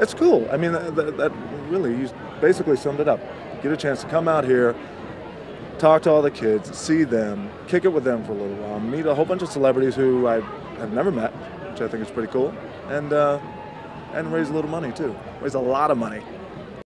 It's cool. I mean, that really, you basically summed it up. Get a chance to come out here, talk to all the kids, see them, kick it with them for a little while, meet a whole bunch of celebrities who I have never met, which I think is pretty cool, and raise a little money too. Raise a lot of money.